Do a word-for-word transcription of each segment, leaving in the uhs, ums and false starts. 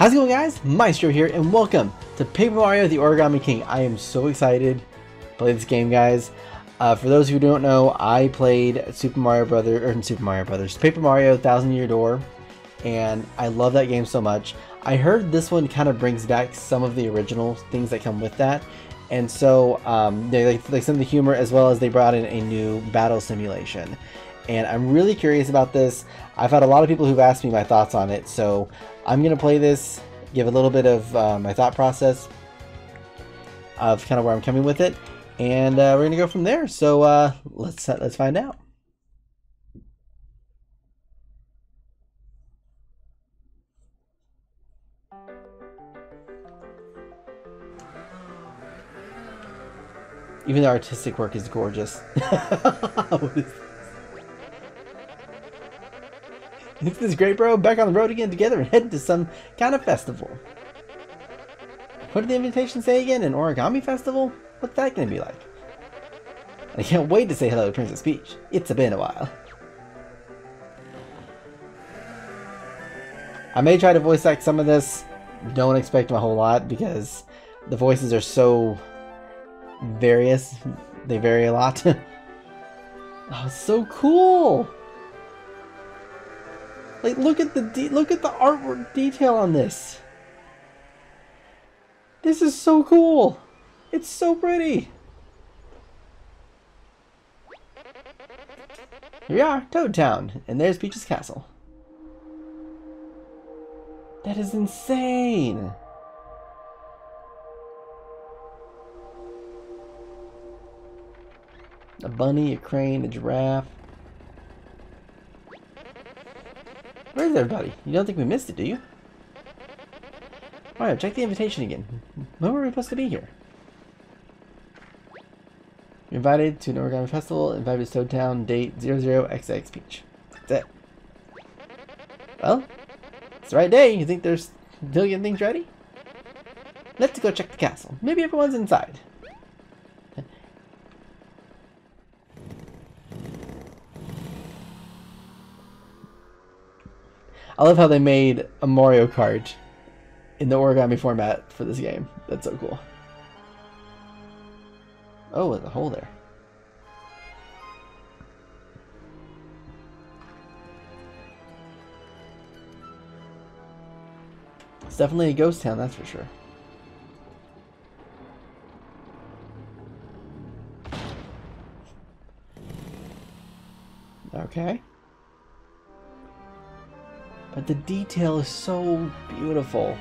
How's it going, guys? Maestro here, and welcome to Paper Mario the Origami King. I am so excited to play this game, guys. Uh, for those who don't know, I played Super Mario Brothers, or Super Mario Brothers, Paper Mario Thousand Year Door, and I love that game so much. I heard this one kind of brings back some of the original things that come with that, and so um, they like some of the humor, as well as they brought in a new battle simulation. And I'm really curious about this. I've had a lot of people who've asked me my thoughts on it, so I'm gonna play this, give a little bit of uh, my thought process of kind of where I'm coming with it, and uh, we're gonna go from there. So uh, let's uh, let's find out. Even the artistic work is gorgeous. What is this? This is great, bro. Back on the road again together and heading to some kind of festival. What did the invitation say again? An origami festival? What's that gonna be like? I can't wait to say hello to Princess Peach. It's been a while. I may try to voice act some of this. Don't expect a whole lot because the voices are so various. They vary a lot. Oh, so cool! Like, look at the de look at the artwork detail on this. This is so cool. It's so pretty. Here we are, Toad Town, and there's Peach's castle. That is insane. A bunny, a crane, a giraffe. Where's everybody? You don't think we missed it, do you? Alright, check the invitation again. When were we supposed to be here? You're invited to an origami festival, invited to Toad Town, date zero zero X X Peach. That's it. Well, it's the right day. You think there's a million things ready? Let's go check the castle. Maybe everyone's inside. I love how they made a Mario Kart in the origami format for this game. That's so cool. Oh, there's a hole there. It's definitely a ghost town, that's for sure. Okay. But the detail is so beautiful.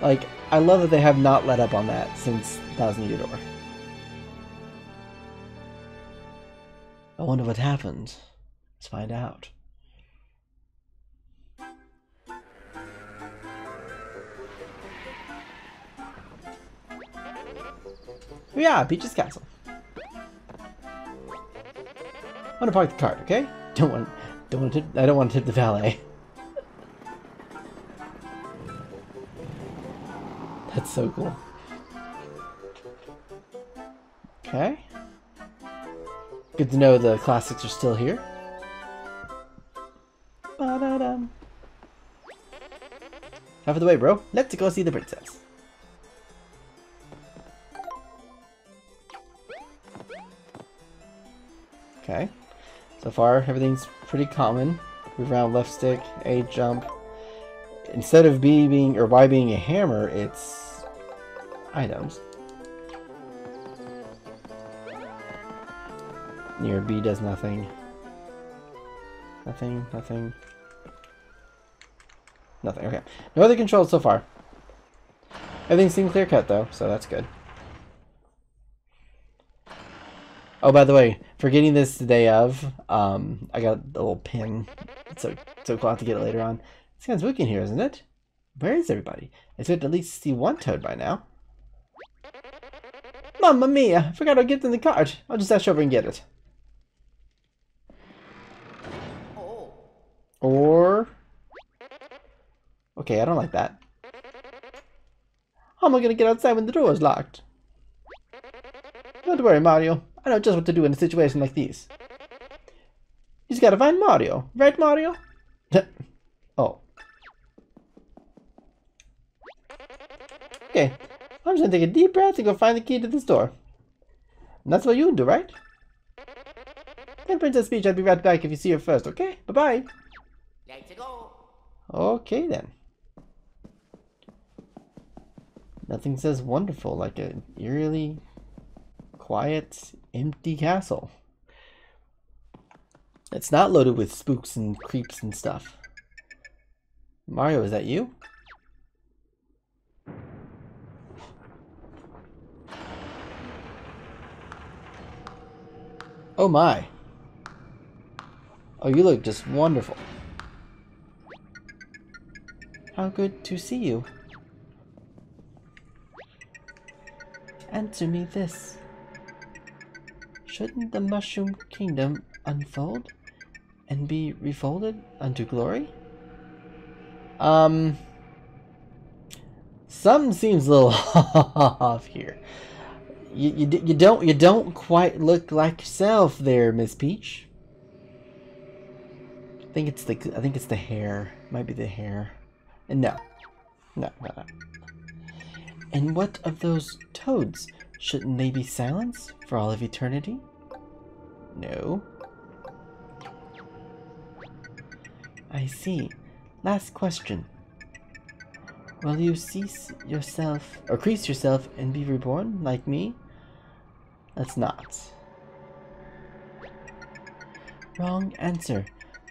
Like, I love that they have not let up on that since Thousand Year Door. I wonder what happened. Let's find out. Yeah, Peach's Castle. I'm gonna park the cart, okay? Don't want, don't want to tip, I don't want to tip the valet. That's so cool. Okay. Good to know the classics are still here. Ba-da-dum. Out of the way, bro. Let's go see the princess. Okay. So far, everything's pretty common. Move around, left stick, A jump. Instead of B being or Y being a hammer, it's items. Near B does nothing. Nothing, nothing. Nothing, okay. No other controls so far. Everything seemed clear cut though, so that's good. Oh, by the way, for getting this the day of, um, I got a little ping. It's so, so cool, I'll have to get it later on. It's kind of spooky in here, isn't it? Where is everybody? I should at least see one Toad by now. Mamma mia! I forgot our gift in the cart. I'll just dash over and get it. Oh. Or... okay, I don't like that. How am I going to get outside when the door is locked? Don't worry, Mario. I know just what to do in a situation like these. You just gotta find Mario. Right, Mario? Oh. Okay, I'm just gonna take a deep breath and go find the key to this door. And that's what you do, right? Then Princess Peach, I'll be right back if you see her first, okay? Bye-bye. Let's go. Okay, then. Nothing says wonderful like an eerily quiet, empty castle. It's not loaded with spooks and creeps and stuff. Mario, is that you? Oh my. Oh, you look just wonderful. How good to see you. Answer me this. Shouldn't the Mushroom Kingdom unfold and be refolded unto glory? Um, something seems a little off here. You, you you don't you don't quite look like yourself there, Miss Peach. I think it's the I think it's the hair. Might be the hair. And no, no, no, no. And what of those toads? Shouldn't they be silenced for all of eternity? No. I see. Last question. Will you cease yourself, or crease yourself, and be reborn like me? That's not. Wrong answer.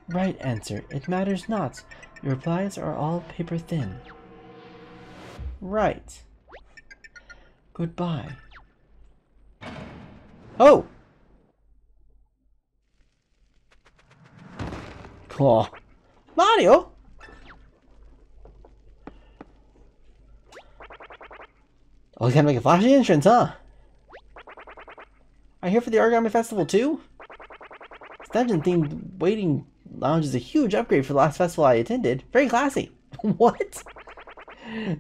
Right answer. It matters not. Your replies are all paper thin. Right. Goodbye. Oh! Cool. Mario! Oh, he's gonna make a flashy entrance, huh? Are you here for the Origami Festival too? This dungeon-themed waiting lounge is a huge upgrade for the last festival I attended. Very classy. What?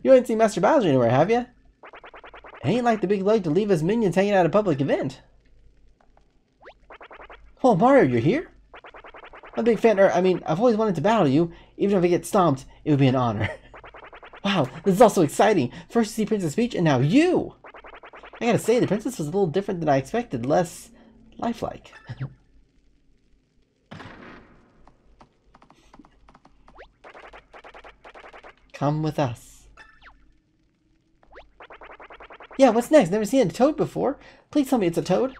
You ain't seen Master Bowser anywhere, have you? It ain't like the big lug to leave us minions hanging out at a public event. Oh, Mario, you're here? I'm a big fan, or I mean, I've always wanted to battle you. Even if I get stomped, it would be an honor. Wow, this is also exciting. First you see Princess Peach, and now you! I gotta say, the princess was a little different than I expected. Less lifelike. Come with us. Yeah, what's next? Never seen a toad before. Please tell me it's a toad.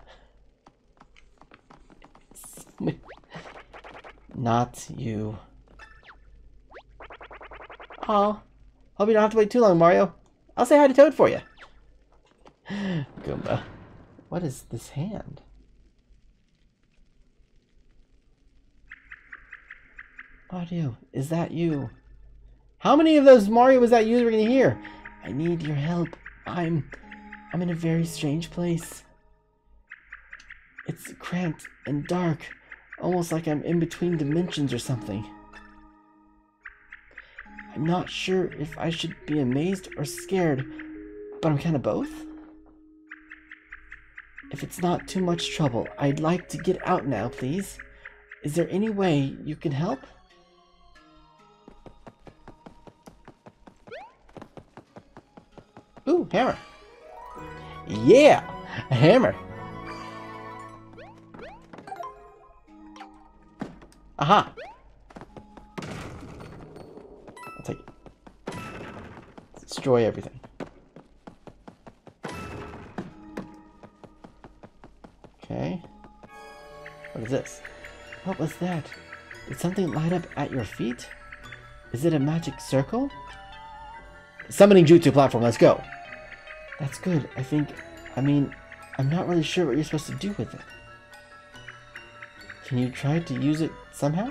Not you. Aw. Hope you don't have to wait too long, Mario. I'll say hi to Toad for you. Goomba. What is this hand? Mario, is that you? How many of those Mario was that you were gonna hear? I need your help. I'm... I'm in a very strange place. It's cramped and dark. Almost like I'm in between dimensions or something. I'm not sure if I should be amazed or scared, but I'm kind of both. If it's not too much trouble, I'd like to get out now, please. Is there any way you can help? Ooh, hammer. Yeah, a hammer. Aha. Destroy everything. Okay. What is this? What was that? Did something light up at your feet? Is it a magic circle? Summoning Jutsu platform, let's go! That's good, I think. I mean, I'm not really sure what you're supposed to do with it. Can you try to use it somehow?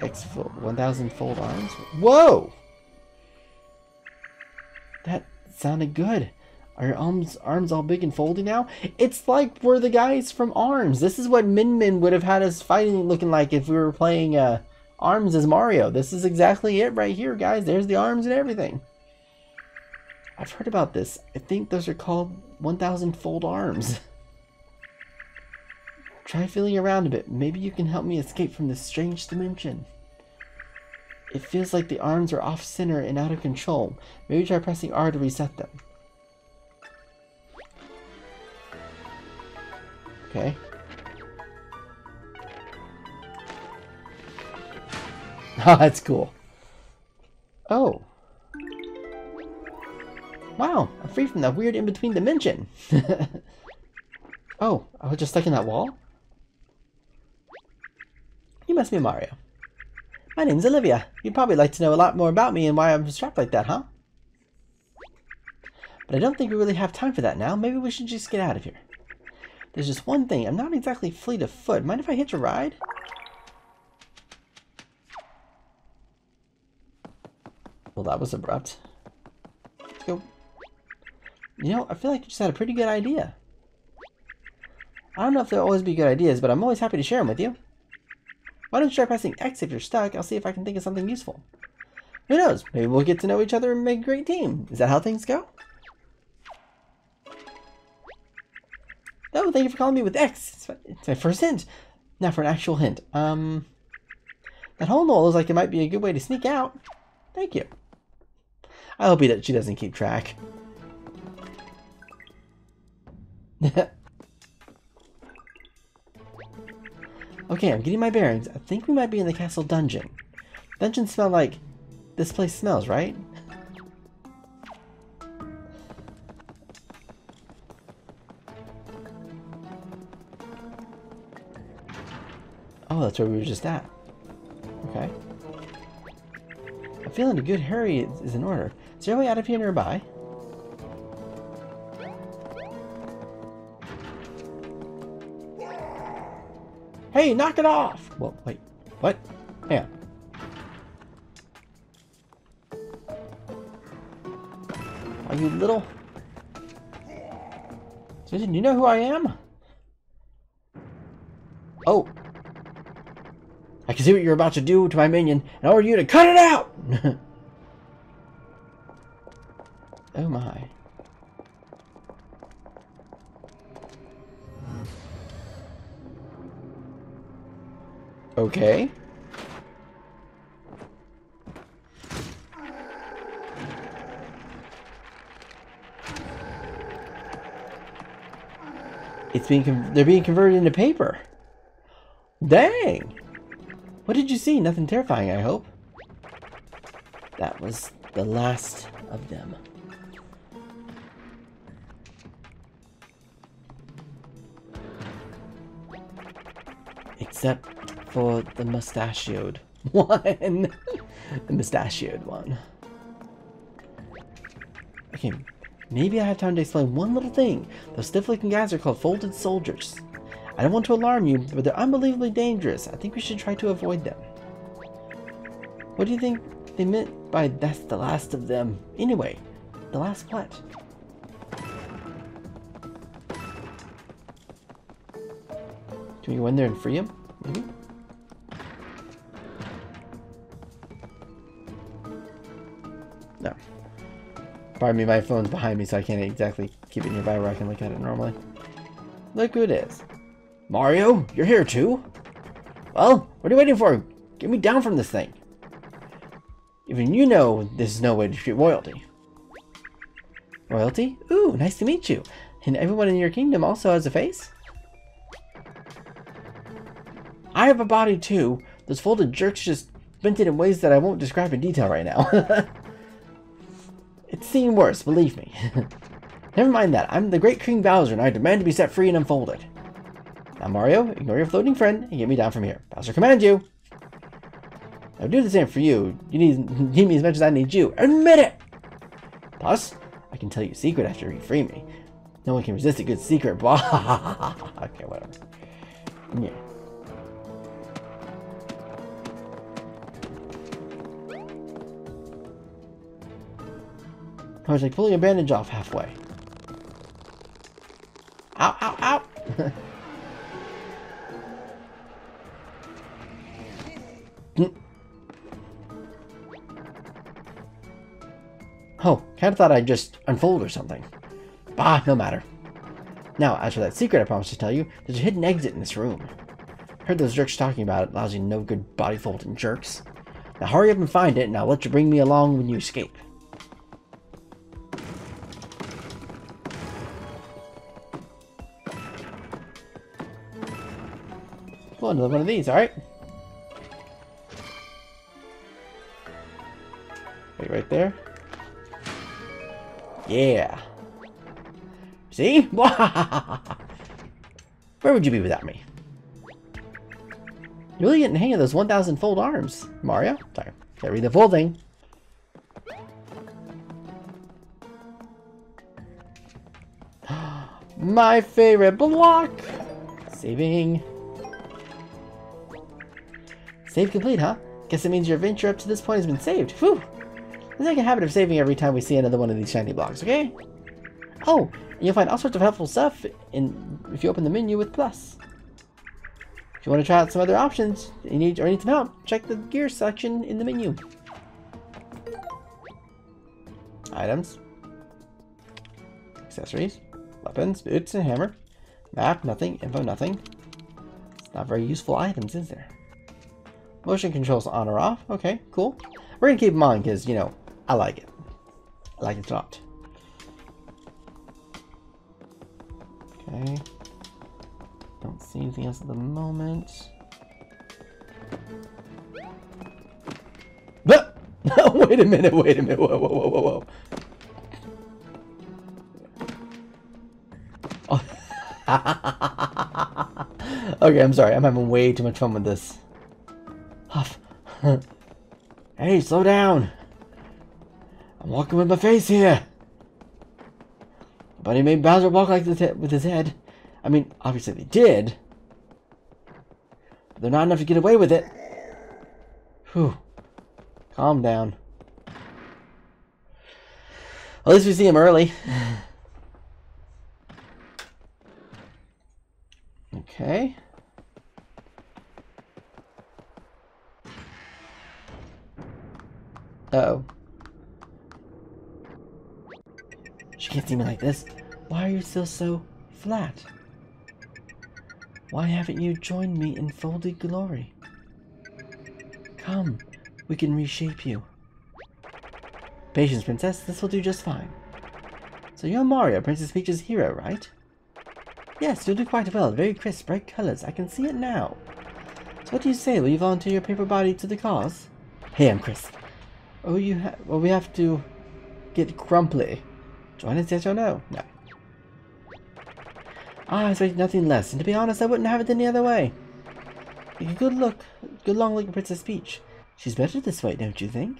X one thousand fold arms. Whoa! That sounded good. Are your arms, arms all big and foldy now? It's like we're the guys from ARMS. This is what Min Min would have had us fighting looking like if we were playing uh, ARMS as Mario. This is exactly it right here, guys. There's the arms and everything. I've heard about this. I think those are called one thousand fold arms. Try feeling around a bit. Maybe you can help me escape from this strange dimension. It feels like the arms are off-center and out of control. Maybe try pressing R to reset them. Okay. Ah, that's cool. Oh. Wow, I'm free from that weird in-between dimension. Oh, I was just stuck in that wall? You must be Mario. My name's Olivia. You'd probably like to know a lot more about me and why I'm strapped like that, huh? But I don't think we really have time for that now. Maybe we should just get out of here. There's just one thing. I'm not exactly fleet of foot. Mind if I hitch a ride? Well, that was abrupt. Let's go. You know, I feel like you just had a pretty good idea. I don't know if they'll always be good ideas, but I'm always happy to share them with you. Why don't you try pressing X if you're stuck? I'll see if I can think of something useful. Who knows? Maybe we'll get to know each other and make a great team. Is that how things go? Oh, thank you for calling me with X. It's my first hint. Now for an actual hint. Um, that hole in the wall looks like it might be a good way to sneak out. Thank you. I hope that she doesn't keep track. Okay, I'm getting my bearings. I think we might be in the castle dungeon. Dungeons smell like this place smells, right? Oh, that's where we were just at. Okay. I'm feeling a good hurry is in order. Is there a way out of here nearby? Hey, knock it off! Well, wait, what? Hang on. Are you little? Susan, you know who I am? Oh. I can see what you're about to do to my minion, and I order you to cut it out! Oh my. Okay. It's being con they're being converted into paper. Dang! What did you see? Nothing terrifying, I hope. That was the last of them. Except for the mustachioed one. The mustachioed one. Okay, maybe I have time to explain one little thing. Those stiff-looking guys are called folded soldiers. I don't want to alarm you, but they're unbelievably dangerous. I think we should try to avoid them. What do you think they meant by that's the last of them? Anyway, the last what? Can we go in there and free him? Maybe? No. Pardon me, my phone's behind me, so I can't exactly keep it nearby where I can look at it normally. Look who it is. Mario, you're here too? Well, what are you waiting for? Get me down from this thing. Even you know this is no way to treat royalty. Royalty? Ooh, nice to meet you. And everyone in your kingdom also has a face? I have a body too. Those folded jerks just bent it in ways that I won't describe in detail right now. It's seen worse, believe me. Never mind that. I'm the great King Bowser, and I demand to be set free and unfolded. Now, Mario, ignore your floating friend and get me down from here. Bowser commands you. I'll do the same for you. You need, need me as much as I need you. Admit it! Plus, I can tell you a secret after you free me. No one can resist a good secret. Okay, whatever. Yeah. I was like pulling a bandage off halfway. Ow, ow, ow! Oh, kind of thought I'd just unfold or something. Bah, no matter. Now, as for that secret I promised to tell you, there's a hidden exit in this room. Heard those jerks talking about it, lousy no good body folding jerks. Now hurry up and find it, and I'll let you bring me along when you escape. Well, another one of these, alright? Wait, right there. Yeah. See? Where would you be without me? You're really getting the hang of those one thousand fold arms, Mario. Sorry, gotta read the full thing. My favorite block! Saving. Save complete, huh? Guess it means your adventure up to this point has been saved. Whew! Let's make a habit of saving every time we see another one of these shiny blocks, okay? Oh, and you'll find all sorts of helpful stuff in, if you open the menu with plus. If you want to try out some other options you need, or need some help, check the gear section in the menu. Items. Accessories. Weapons, boots, and hammer. Map, nothing. Info, nothing. It's not very useful items, is there? Motion controls on or off. Okay, cool. We're going to keep them on because, you know, I like it. I like it a lot. Okay. Don't see anything else at the moment. But wait a minute, wait a minute. Whoa, whoa, whoa, whoa, whoa. Oh. Okay, I'm sorry. I'm having way too much fun with this. Huff. Hey, slow down. I'm walking with my face here. Buddy made Bowser walk like this with his head. I mean, obviously they did. But they're not enough to get away with it. Whew. Calm down. At least we see him early. Okay. Uh-oh. She can't see me like this. Why are you still so flat? Why haven't you joined me in folded glory? Come, we can reshape you. Patience, princess, this will do just fine. So you're Mario, Princess Peach's hero, right? Yes, you'll do quite well. Very crisp, bright colors. I can see it now. So what do you say? Will you volunteer your paper body to the cause? Hey, I'm crisp. Oh, you ha well, we have to get crumply. Join us, yes or no? No. I expect nothing less, and to be honest, I wouldn't have it any other way. Take a good look, good long look at Princess Peach. She's better this way, don't you think?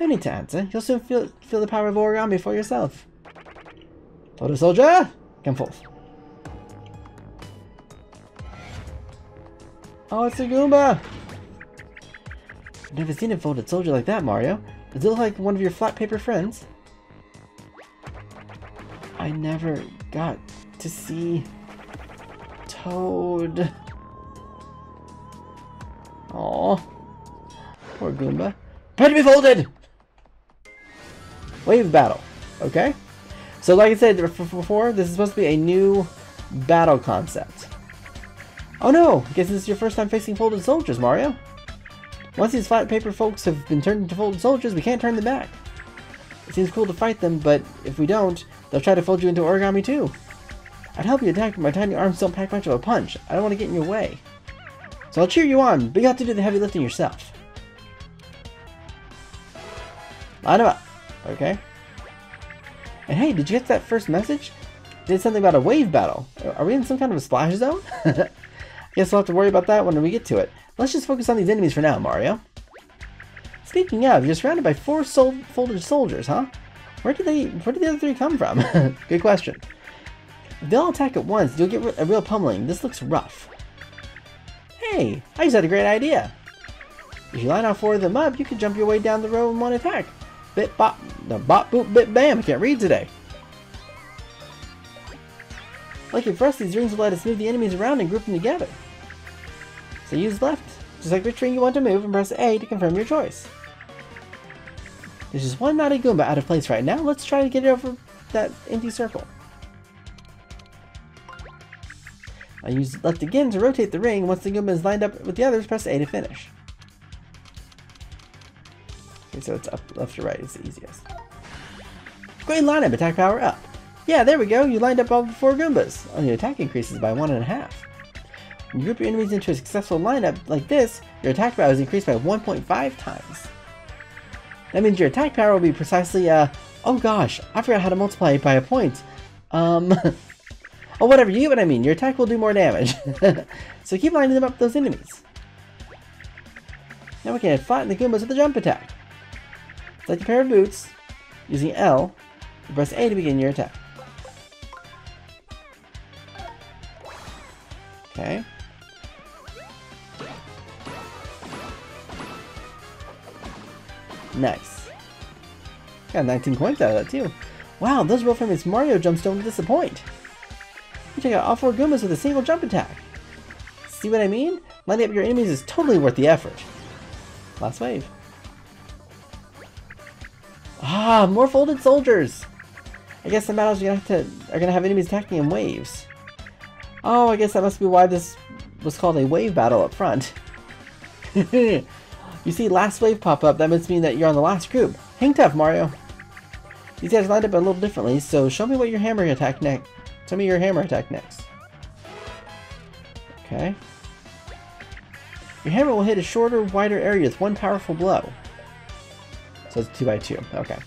No need to answer. You'll soon feel feel the power of origami for yourself. Photo soldier, come forth. Oh, it's a Goomba! I've never seen a folded soldier like that, Mario. Does it look like one of your flat paper friends? I never got to see Toad. Aww. Poor Goomba. Prepare to be folded! Wave battle. Okay. So like I said before, this is supposed to be a new battle concept. Oh no! I guess this is your first time facing folded soldiers, Mario. Once these flat paper folks have been turned into folded soldiers, we can't turn them back. It seems cool to fight them, but if we don't, they'll try to fold you into origami too. I'd help you attack, but my tiny arms don't pack much of a punch. I don't want to get in your way. So I'll cheer you on, but you have to do the heavy lifting yourself. Line them up. Okay. And hey, did you get that first message? It did something about a wave battle. Are we in some kind of a splash zone? I guess we'll have to worry about that when we get to it. Let's just focus on these enemies for now, Mario. Speaking of, you're surrounded by four sol folded soldiers, huh? Where did they? Where did the other three come from? Good question. If they all attack at once, you'll get a real pummeling. This looks rough. Hey, I just had a great idea. If you line all four of them up, you can jump your way down the row in one attack. Bit bop, no, bop boop bit bam. I can't read today. Lucky for us, these rings will let us move the enemies around and group them together. So use left, just like which ring you want to move, and press A to confirm your choice. There's just one naughty Goomba out of place right now. Let's try to get it over that empty circle. I use left again to rotate the ring. Once the Goomba is lined up with the others, press A to finish. and so it's up, left to right is the easiest. Great lineup, attack power up. Yeah, there we go, you lined up all four Goombas. Only attack increases by one and a half. When you group your enemies into a successful lineup like this, your attack power is increased by one point five times. That means your attack power will be precisely, uh, oh gosh, I forgot how to multiply it by a point. Um, oh whatever, you get what I mean, your attack will do more damage. So keep lining them up those enemies. Now we can flatten the Goombas with a jump attack. Select a pair of boots, using L, and press A to begin your attack. Okay. Nice. Got nineteen points out of that too. Wow, those world famous Mario jumps don't disappoint. You take out all four Goombas with a single jump attack. See what I mean? Lining up your enemies is totally worth the effort. Last wave. Ah, more folded soldiers! I guess the battles are gonna have to, are gonna have enemies attacking in waves. Oh, I guess that must be why this was called a wave battle up front. You see last wave pop up, that must mean that you're on the last group. Hang tough, Mario. These guys lined up a little differently, so show me what your hammer attack next. Show me your hammer attack next. Okay. Your hammer will hit a shorter, wider area with one powerful blow. So it's two by two. Okay.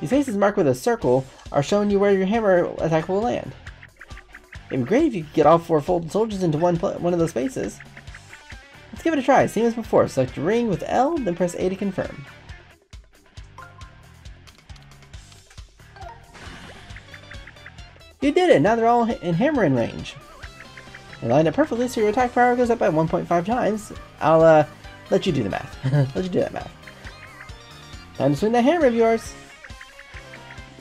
These faces marked with a circle are showing you where your hammer attack will land. It'd be great if you could get all four folded soldiers into one one of those spaces. Let's give it a try. Same as before. Select a ring with L, then press A to confirm. You did it! Now they're all in hammering range. They lined up perfectly, so your attack power goes up by one point five times. I'll uh, let you do the math. Let you do that math. Time to swing that hammer of yours.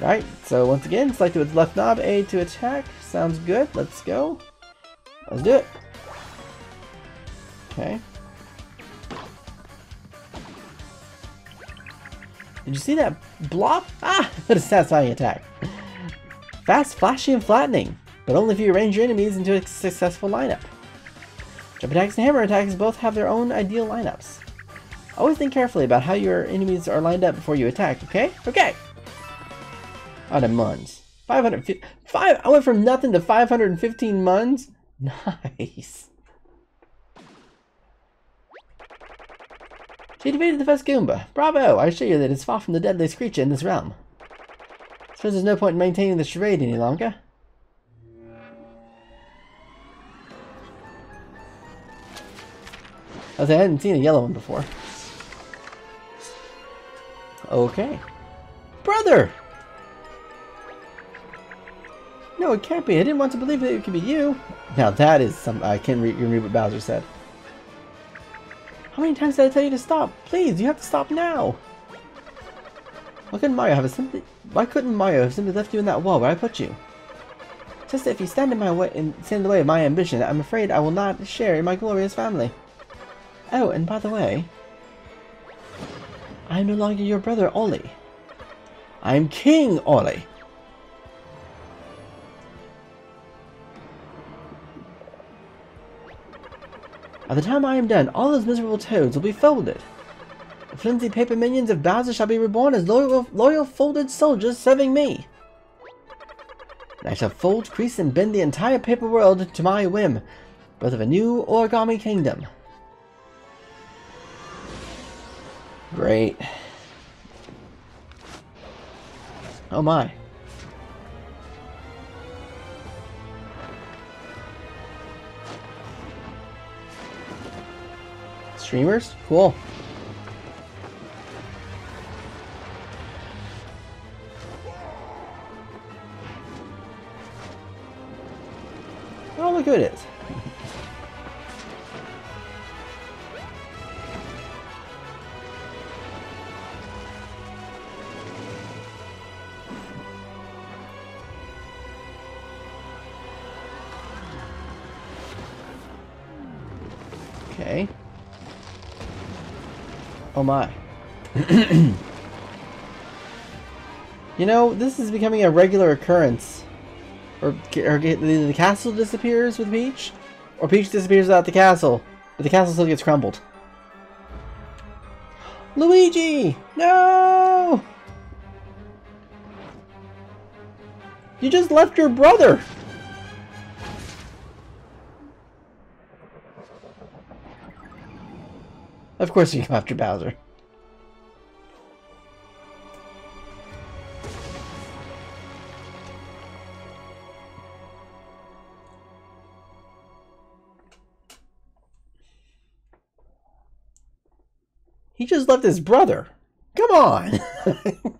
Alright, so once again, select it with left knob, A to attack. Sounds good, let's go. Let's do it. Okay. Did you see that blob? Ah! What a satisfying attack. Fast, flashy, and flattening, but only if you arrange your enemies into a successful lineup. Jump attacks and hammer attacks both have their own ideal lineups. Always think carefully about how your enemies are lined up before you attack, okay? Okay! Out of muns. five hundred fifty. Five! I went from nothing to five hundred fifteen muns? Nice. She defeated the first Goomba. Bravo! I assure you that it's far from the deadliest creature in this realm. Suppose there's no point in maintaining the charade any longer. I was like, I hadn't seen a yellow one before. Okay. Brother! No, it can't be. I didn't want to believe that it could be you. Now that is some... I can't read, read what Bowser said. How many times did I tell you to stop? Please, you have to stop now! Why couldn't Mario have a simply... Why couldn't Mario have simply left you in that wall where I put you? Just if you stand in my way and stand in the way of my ambition, I'm afraid I will not share in my glorious family. Oh, and by the way, I am no longer your brother, Ollie. I am King Ollie. At the time I am done, all those miserable toads will be folded. The flimsy paper minions of Bowser shall be reborn as loyal, loyal folded soldiers serving me. And I shall fold, crease, and bend the entire paper world to my whim, birth of a new origami kingdom. Great. Oh my. Streamers? Cool. Oh, look who it is. Okay. Oh my. You know, this is becoming a regular occurrence. Or, or either the castle disappears with Peach, or Peach disappears without the castle, but the castle still gets crumbled. Luigi! No! You just left your brother! Of course you left your Bowser. He just left his brother. Come on! Come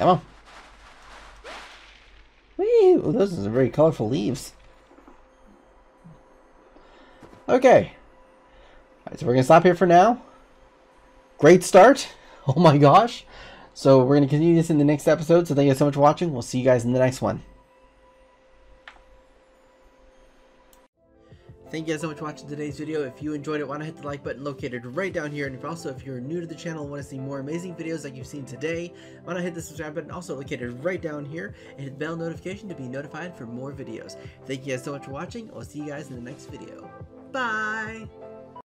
on. Whee! Well, those are very colorful leaves. Okay. Alright, so we're going to stop here for now. Great start. Oh my gosh. So we're going to continue this in the next episode. So thank you guys so much for watching. We'll see you guys in the next one. Thank you guys so much for watching today's video. If you enjoyed it, why not hit the like button located right down here. And if also, if you're new to the channel and want to see more amazing videos like you've seen today, why not hit the subscribe button also located right down here. And hit the bell notification to be notified for more videos. Thank you guys so much for watching. I'll see you guys in the next video. Bye!